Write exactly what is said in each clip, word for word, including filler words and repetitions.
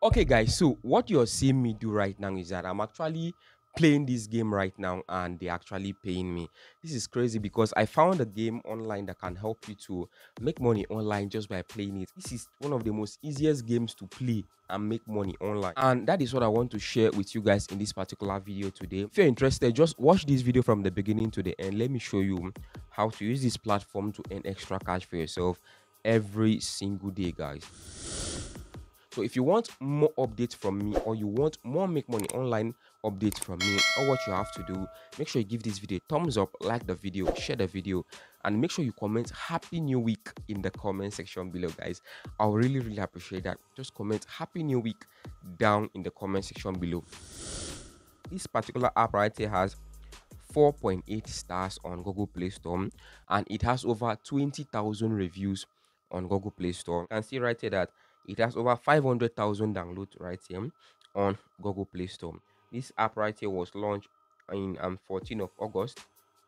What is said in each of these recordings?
Okay guys, so what you're seeing me do right now is that I'm actually playing this game right now and they're actually paying me. This is crazy because I found a game online that can help you to make money online just by playing it. This is one of the most easiest games to play and make money online, and that is what I want to share with you guys in this particular video today. If you're interested, just watch this video from the beginning to the end. Let me show you how to use this platform to earn extra cash for yourself every single day, guys. So if you want more updates from me, or you want more make money online updates from me, or what you have to do, make sure you give this video a thumbs up, like the video, share the video, and make sure you comment happy new week in the comment section below, guys. I'll really really appreciate that. Just comment happy new week down in the comment section below. This particular app right here has four point eight stars on Google Play Store, and it has over twenty thousand reviews on Google Play Store. You can see right here that it has over five hundred thousand downloads right here on Google Play Store. This app right here was launched in um, fourteenth of August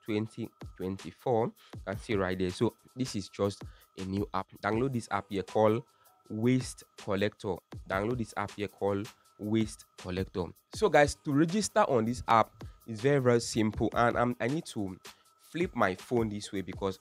twenty twenty-four. You can see right there. So this is just a new app. Download this app here called Waste Collector. Download this app here called Waste Collector. So guys, to register on this app is very very simple, and um, I need to flip my phone this way because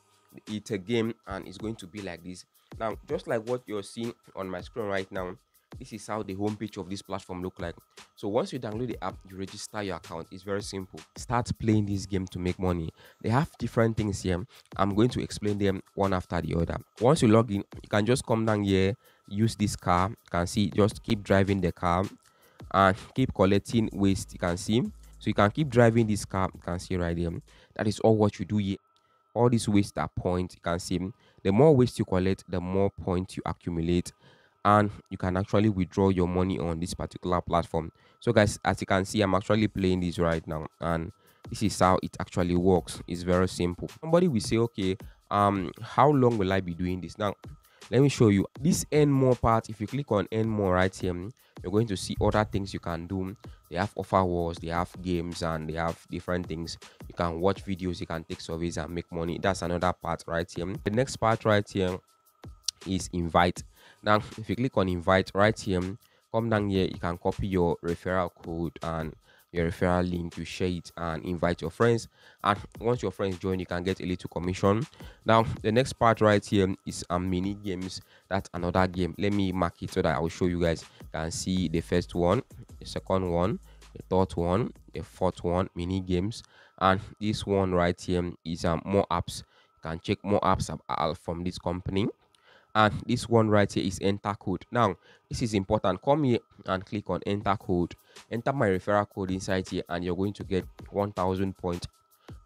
it's a game and it's going to be like this. Now, just like what you're seeing on my screen right now, this is how the homepage of this platform look like. So once you download the app, you register your account. It's very simple. Start playing this game to make money. They have different things here. I'm going to explain them one after the other. Once you log in, you can just come down here, use this car. You can see, just keep driving the car and keep collecting waste. You can see, so you can keep driving this car. You can see right there. That is all what you do here. All these waste are points. You can see the more waste you collect, the more points you accumulate, and you can actually withdraw your money on this particular platform. So guys, as you can see, I'm actually playing this right now, and this is how it actually works. It's very simple. Somebody will say, okay, um how long will I be doing this? Now let me show you this earn more part. If you click on earn more right here, you're going to see other things you can do. They have offer wars, they have games, and they have different things. You can watch videos, you can take surveys and make money. That's another part right here. The next part right here is invite. Now if you click on invite right here, come down here, you can copy your referral code and your referral link. You share it and invite your friends, and once your friends join, you can get a little commission. Now the next part right here is a um, mini games. That's another game. Let me mark it so that I'll show you guys. You can see the first one, the second one, the third one, the fourth one, mini games, and this one right here is um, more apps. You can check more apps from this company, and this one right here is enter code. Now this is important. Come here and click on enter code. Enter my referral code inside here, and you're going to get one thousand points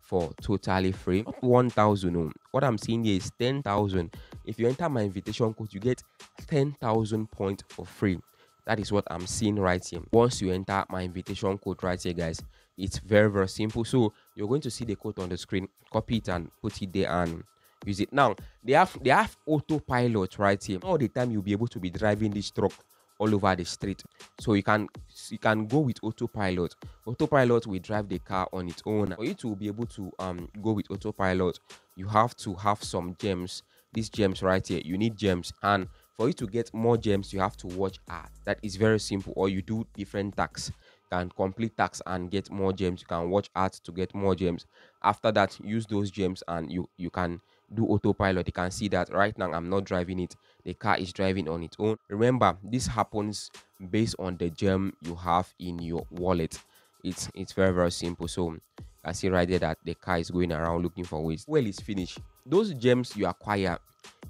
for totally free. Not one thousand. What I'm seeing here is ten thousand. If you enter my invitation code, you get ten thousand points for free. That is what I'm seeing right here. Once you enter my invitation code right here, guys, it's very very simple. So you're going to see the code on the screen. Copy it and put it there and use it. Now they have they have autopilot right here. All the time you'll be able to be driving this truck all over the street, so you can you can go with autopilot. Autopilot will drive the car on its own. For you to be able to um go with autopilot, you have to have some gems. These gems right here, you need gems, and for you to get more gems, you have to watch ads. That is very simple. Or you do different tasks. And complete tasks and get more gems. You can watch ads to get more gems. After that, use those gems and you you can do autopilot. You can see that right now I'm not driving it. The car is driving on its own. Remember, this happens based on the gem you have in your wallet. It's it's very very simple. So I see right there that the car is going around looking for waste. Well, it's finished. Those gems you acquire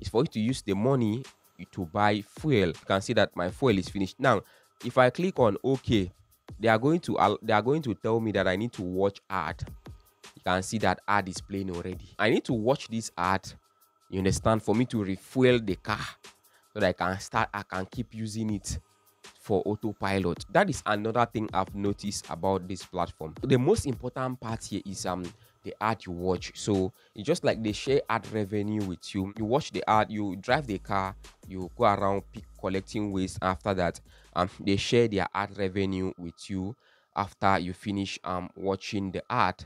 is for you to use the money to buy fuel. You can see that my fuel is finished. Now if I click on OK, they are going to they are going to tell me that I need to watch ad. You can see that ad is playing already. I need to watch this ad, you understand, for me to refuel the car so that I can start I can keep using it for autopilot. That is another thing I've noticed about this platform. The most important part here is um the ad you watch. So it's just like they share ad revenue with you. You watch the ad, you drive the car, you go around pick, collecting waste. After that, um they share their ad revenue with you after you finish um watching the ad.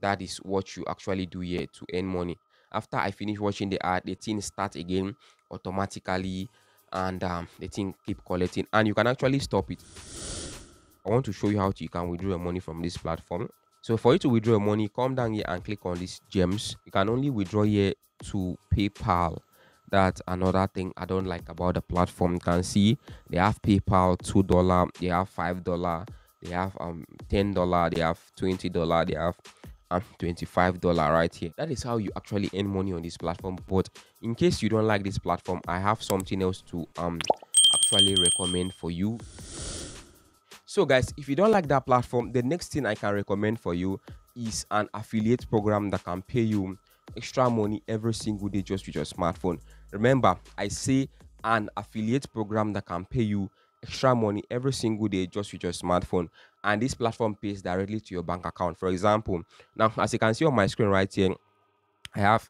That is what you actually do here to earn money. After I finish watching the ad, the thing starts again automatically, and um, the thing keep collecting, and you can actually stop it. I want to show you how to, you can withdraw your money from this platform. So for you to withdraw your money, come down here and click on this gems. You can only withdraw here to PayPal. That's another thing I don't like about the platform. You can see they have PayPal two dollars, they have five dollars, they have um ten dollars, they have twenty dollars, they have um twenty-five dollars right here. That is how you actually earn money on this platform. But in case you don't like this platform, I have something else to um actually recommend for you. So guys, if you don't like that platform, the next thing I can recommend for you is an affiliate program that can pay you extra money every single day just with your smartphone. Remember, I say an affiliate program that can pay you extra money every single day just with your smartphone, and this platform pays directly to your bank account. For example, now as you can see on my screen right here, I have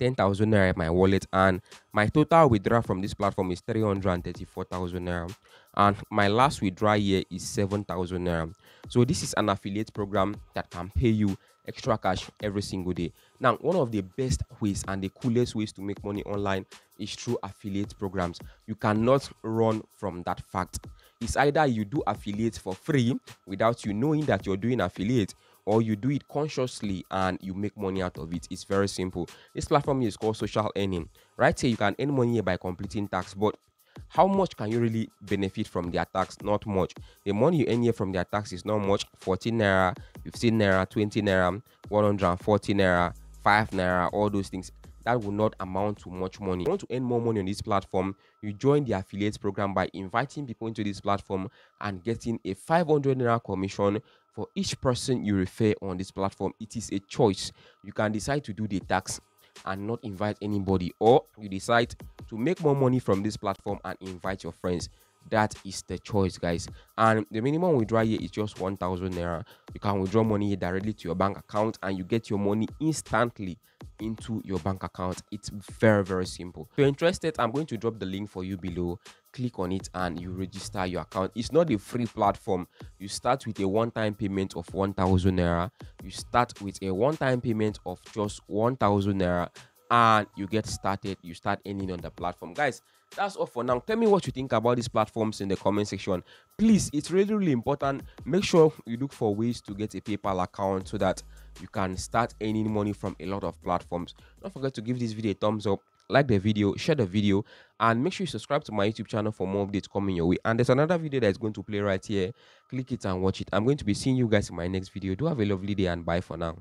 ten thousand naira in my wallet, and my total withdrawal from this platform is three hundred thirty-four thousand naira, and my last withdrawal here is seven thousand naira. So this is an affiliate program that can pay you extra cash every single day. Now, one of the best ways and the coolest ways to make money online is through affiliate programs. You cannot run from that fact. It's either you do affiliate for free without you knowing that you're doing affiliate, or you do it consciously and you make money out of it. It's very simple. This platform is called Social Earning. Right here, you can earn money by completing tasks, but how much can you really benefit from their tax? Not much. The money you earn here from their tax is not much. fourteen naira, fifteen naira, twenty naira, one hundred forty naira, five naira, all those things. That will not amount to much money. If you want to earn more money on this platform, you join the affiliate program by inviting people into this platform and getting a five hundred naira commission for each person you refer on this platform. It is a choice. You can decide to do the tax and not invite anybody, or you decide to make more money from this platform and invite your friends. That is the choice, guys. And the minimum withdrawal here is just one thousand naira. You can withdraw money directly to your bank account, and you get your money instantly into your bank account. It's very, very simple. If you're interested, I'm going to drop the link for you below. Click on it and you register your account. It's not a free platform. You start with a one-time payment of one thousand naira. You start with a one-time payment of just one thousand naira, and you get started. You start earning on the platform, guys. That's all for now. Tell me what you think about these platforms in the comment section, please. It's really, really important. Make sure you look for ways to get a PayPal account so that you can start earning money from a lot of platforms. Don't forget to give this video a thumbs up, like the video, share the video, and make sure you subscribe to my YouTube channel for more updates coming your way. And there's another video that's going to play right here. Click it and watch it. I'm going to be seeing you guys in my next video. Do have a lovely day, and bye for now.